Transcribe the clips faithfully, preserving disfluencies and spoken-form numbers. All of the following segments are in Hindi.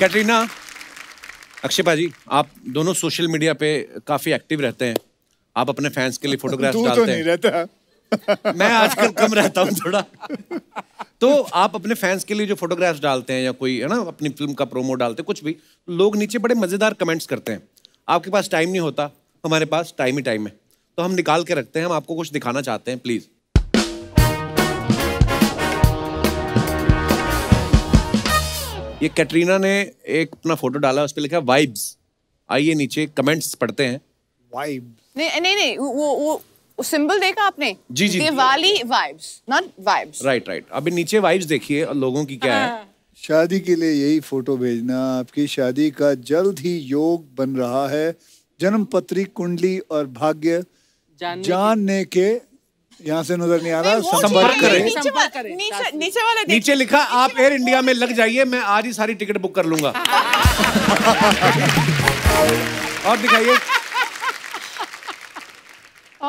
Katrina, अक्षय पाजी, आप दोनों सोशल मीडिया पे काफी एक्टिव रहते हैं. आप अपने फैंस के लिए फोटोग्राफ्स डालते तो नहीं हैं. रहता मैं आजकल कम रहता हूँ थोड़ा. तो आप अपने फैंस के लिए जो फोटोग्राफ्स डालते हैं या कोई है ना अपनी फिल्म का प्रोमो डालते हैं कुछ भी, लोग नीचे बड़े मजेदार कमेंट्स करते हैं. आपके पास टाइम नहीं होता, हमारे पास टाइम ही टाइम है, तो हम निकाल के रखते हैं. हम आपको कुछ दिखाना चाहते हैं, प्लीज. ये कैटरीना ने एक अपना फोटो डाला, उस पे लिखा वाइब्स. आइए नीचे कमेंट्स पढ़ते हैं. वाइब्स नहीं नहीं नहीं वो वो सिंबल देखा आपने? जी जी, Diwali vibes, not vibes. Right right. अभी नीचे वाइब्स देखिए और लोगों की क्या है. शादी के लिए यही फोटो भेजना. आपकी शादी का जल्द ही योग बन रहा है. जन्म पत्री, कुंडली और भाग्य जानने के यहाँ से नजर नहीं आ रहा. संपर्क करें. नीचे वाले नीचे, नीचे वाले नीचे लिखा आप एयर इंडिया में लग जाइए, मैं आज ही सारी टिकट बुक कर लूंगा. और दिखाइए.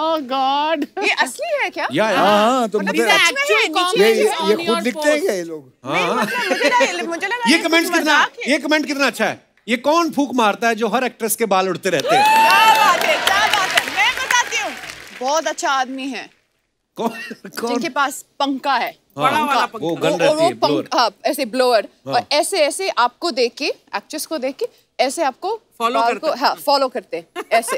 ओह गॉड, ये असली है क्या? या हाँ, तो मुझे ये ये खुद दिखते हैं क्या ये लोग? हाँ, ये कमेंट कितना ये कमेंट कितना अच्छा है. ये कौन फूक मारता है जो हर एक्ट्रेस के बाल उड़ते रहते हैं? मैं बताती हूँ, बहुत अच्छा आदमी है. कौन कौन जिनके पास पंखा है. हाँ, बड़ा वाला पंखा. वो गन रहती है, ब्लोअर. हाँ, ऐसे ब्लोअर. हाँ. और ऐसे ऐसे आपको देख के, एक्ट्रेस को देख के ऐसे आपको फॉलो करते. हाँ, फॉलो करते ऐसे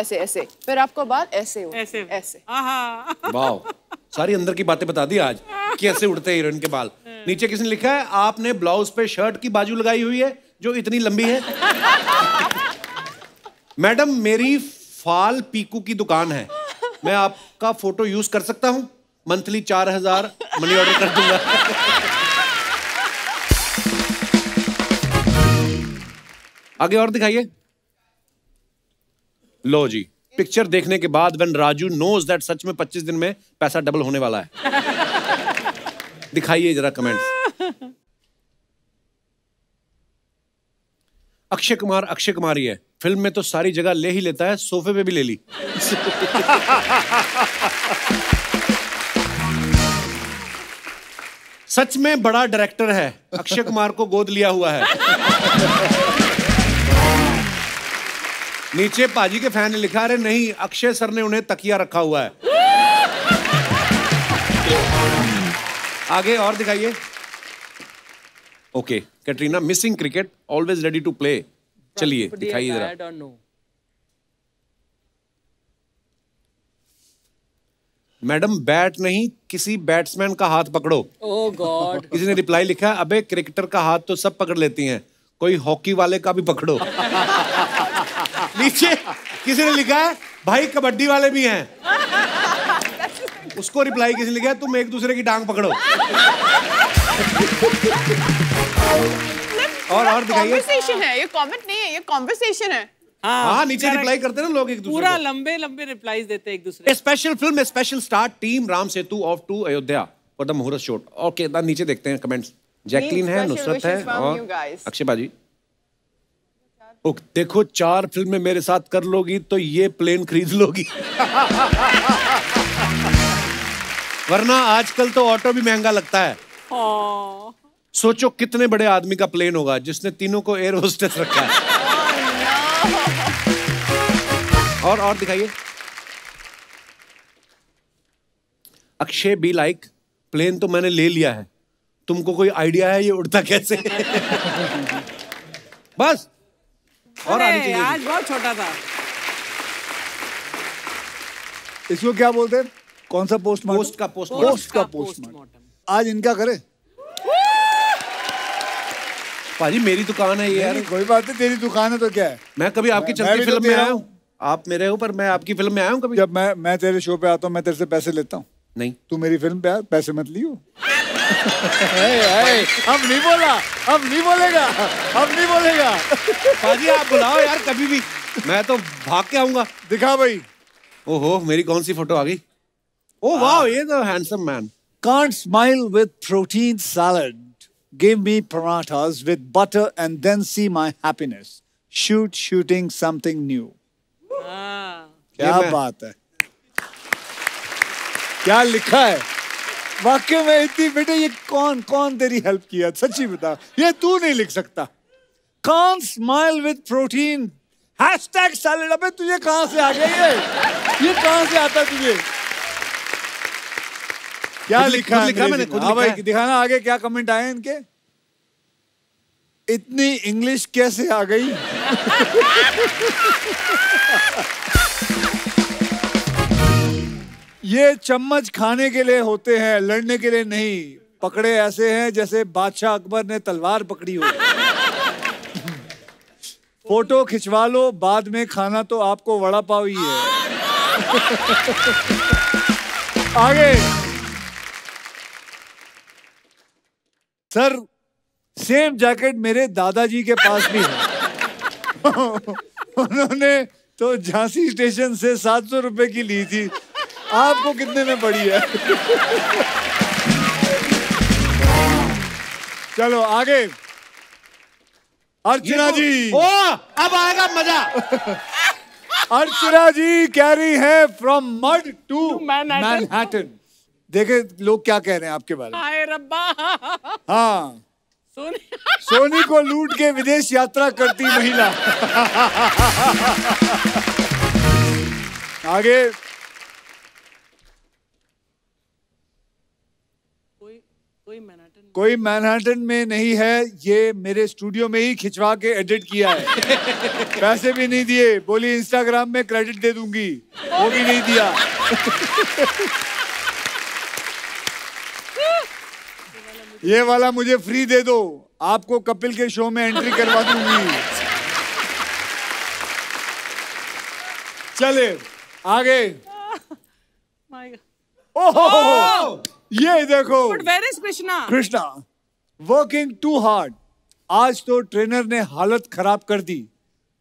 ऐसे ऐसे, फिर आपको बाल ऐसे हो ऐसे ऐसे. वाह, सारी अंदर की बातें बता दी आज कि ऐसे उड़ते हैं हीरोइन के बाल. नीचे किसने लिखा है आपने ब्लाउज पे शर्ट की बाजू लगाई हुई है जो इतनी लंबी है. मैडम, मेरी फाल पीकू की दुकान है, मैं आपका फोटो यूज कर सकता हूँ. मंथली चार हजार मनी ऑर्डर कर दूंगा. आगे और दिखाइए. लो जी, पिक्चर देखने के बाद व्हेन राजू नोज दैट सच में पच्चीस दिन में पैसा डबल होने वाला है. दिखाइए जरा कमेंट्स. अक्षय कुमार अक्षय कुमार ही है. फिल्म में तो सारी जगह ले ही लेता है, सोफे पे भी ले ली. सच में बड़ा डायरेक्टर है, अक्षय कुमार को गोद लिया हुआ है. नीचे पाजी के फैन ने लिखा अरे नहीं, अक्षय सर ने उन्हें तकिया रखा हुआ है. आगे और दिखाइए. Okay Katrina, missing cricket, always ready to play. चलिए दिखाइए जरा. मैडम, बैट नहीं किसी बैट्समैन का हाथ पकड़ो. Oh god. किसी ने रिप्लाई लिखा अबे क्रिकेटर का हाथ तो सब पकड़ लेती हैं, कोई हॉकी वाले का भी पकड़ो. नीचे किसी ने लिखा है भाई कबड्डी वाले भी हैं. उसको रिप्लाई किसी ने लिखा तुम एक दूसरे की टांग पकड़ो. और और दिखाइए. कॉन्वर्सेशन है ये, कमेंट नहीं है, ये कॉन्वर्सेशन है. हाँ, नीचे रिप्लाई करते ना लोग एक दूसरे को. पूरा लंबे लंबे रिप्लाईज देते एक दूसरे. Special film special star team Ram Setu off to Ayodhya for the muhurat shot. Okay, नीचे देखते हैं कमेंट्स. जैकलीन है, नुसरत है और अक्षय बाजी. ओके, देखो चार फिल्म में मेरे साथ कर लोगी तो ये प्लेन खरीद लोगी, वरना आजकल तो ऑटो भी महंगा लगता है. सोचो कितने बड़े आदमी का प्लेन होगा जिसने तीनों को एयर होस्टेस रखा है. oh, no. और और दिखाइए. अक्षय बी लाइक प्लेन तो मैंने ले लिया है, तुमको कोई आइडिया है ये उड़ता कैसे? बस. और आनी चाहिए. आज बहुत छोटा था. इसको क्या बोलते हैं? कौन सा पोस्टमार्टम? पोस्ट का पोस्टमार्टम. पोस्ट का पोस्टमार्टम. आज इनका करे. पाजी, मेरी दुकान है ये यार. कोई बात नहीं, तेरी दुकान है तो क्या है. मैं कभी आपकी चलती फिल्म में आया हूँ, आप मेरे हो, पर मैं आपकी फिल्म में आया हूँ कभी? जब मैं मैं तेरे शो पे आता हूँ मैं तेरे से पैसे लेता हूँ. नहीं, तू मेरी फिल्म पे आ, पैसे मत लियो. हम नहीं बोला, हम नहीं बोलेगा, हम नहीं बोलेगा. पाजी, आप बुलाओ यार कभी भी, मैं तो भाग के आऊंगा. दिखा भाई. ओहो, मेरी कौन सी फोटो आ गई? ओह वाह, ये तो handsome man. Can't smile with protein salad. Give me parathas with butter and then see my happiness. Shoot, shooting something new. Ah, क्या बात है? क्या लिखा है? वाकई में इतनी बेटे, ये कौन कौन तेरी हेल्प किया? सच्ची बता, ये तू नहीं लिख सकता. Can't smile with protein. Hashtag salad. अबे तुझे कहाँ से आ गया ये? ये कहाँ से आता तुझे? क्या लिखा है मैंने? हाँ भाई दिखाना आगे क्या कमेंट आए इनके? इतनी इंग्लिश कैसे आ गई? ये चम्मच खाने के लिए होते हैं, लड़ने के लिए नहीं. पकड़े ऐसे हैं जैसे बादशाह अकबर ने तलवार पकड़ी हो. फोटो खिंचवा लो, बाद में खाना तो आपको वड़ा पाव ही है. आगे. सर सेम जैकेट मेरे दादाजी के पास भी है. उन्होंने तो झांसी स्टेशन से सात सौ रुपए की ली थी. आपको कितने में पड़ी है? चलो आगे. अर्चना जी. ओ अब आएगा मजा. अर्चना जी कैरी है फ्रॉम मड टू मैनहट्टन. देखे लोग क्या कह रहे हैं आपके बारे में. हाय रब्बा. हाँ सोनी सोनी को लूट के विदेश यात्रा करती महिला. आगे. कोई मैनहट्टन कोई मैनहट्टन में नहीं है. ये मेरे स्टूडियो में ही खिंचवा के एडिट किया है. पैसे भी नहीं दिए. बोली इंस्टाग्राम में क्रेडिट दे दूंगी, वो भी नहीं दिया. ये वाला मुझे फ्री दे दो, आपको कपिल के शो में एंट्री करवा दूंगी. चले आगे. ओहो ये देखो. But where is Krishna? Krishna, working too hard. आज तो ट्रेनर ने हालत खराब कर दी,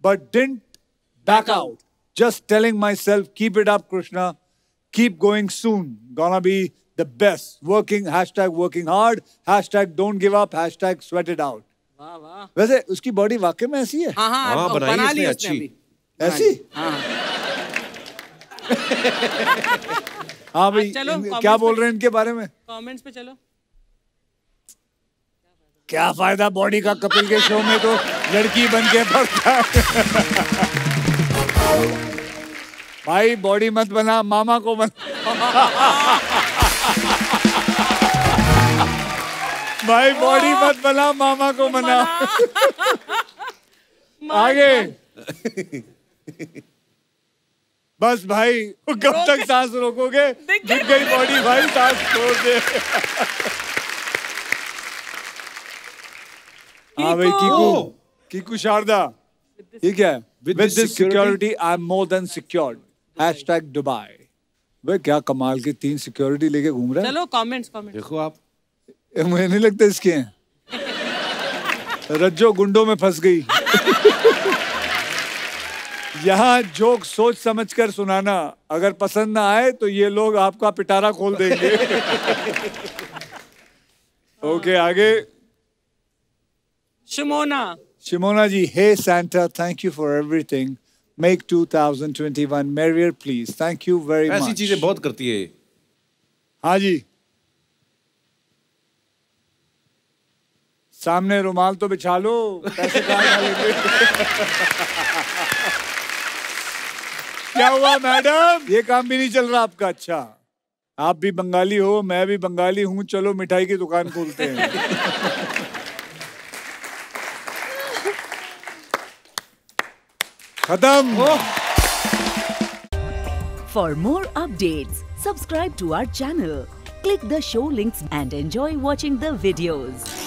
but didn't back out. Just telling myself, keep it up, Krishna. Keep going soon. Gonna be the best. Working hashtag working hard hashtag don't give up hashtag sweat it out. वाह वाह. वैसे उसकी बॉडी वाकई में ऐसी है. हाँ हाँ बना ली उसने अभी. ऐसी? हाँ. हाँ भाई क्या बोल रहे हैं इनके बारे में? कमेंट्स पे चलो. क्या फायदा बॉडी का कपिल के शो में, तो लड़की बन के पड़ता है. भाई बॉडी मत बना, मामा को बना. भाई बॉडी मत बना, मामा को बना. आगे. बस भाई कब तक सांस रोकोगे? गिर गई बॉडी भाई, सांस छोड़ दे. हाँ भाई कीकू कीकू शारदा. ठीक है. With this security I am more than secured hashtag Dubai. भाई क्या कमाल की तीन सिक्योरिटी लेके घूम रहे हैं. चलो कमेंट्स कमेंट्स देखो आप. मुझे नहीं लगता इसके हैं. रज्जो गुंडों में फंस गई. यहाँ जोक सोच समझकर सुनाना, अगर पसंद ना आए तो ये लोग आपका पिटारा खोल देंगे. ओके आगे. Shimona Shimona ji. Hey Santa, thank you for everything. Make two thousand twenty one merrier please. Thank you very much. ऐसी चीजें बहुत करती है. हाँ जी. सामने रुमाल तो बिछा लो. पैसे क्या हुआ मैडम? ये काम भी नहीं चल रहा आपका. अच्छा आप भी बंगाली हो, मैं भी बंगाली हूँ. चलो मिठाई की दुकान खोलते हैं. खत्म. For more updates subscribe to our channel, click the show links and enjoy watching the videos.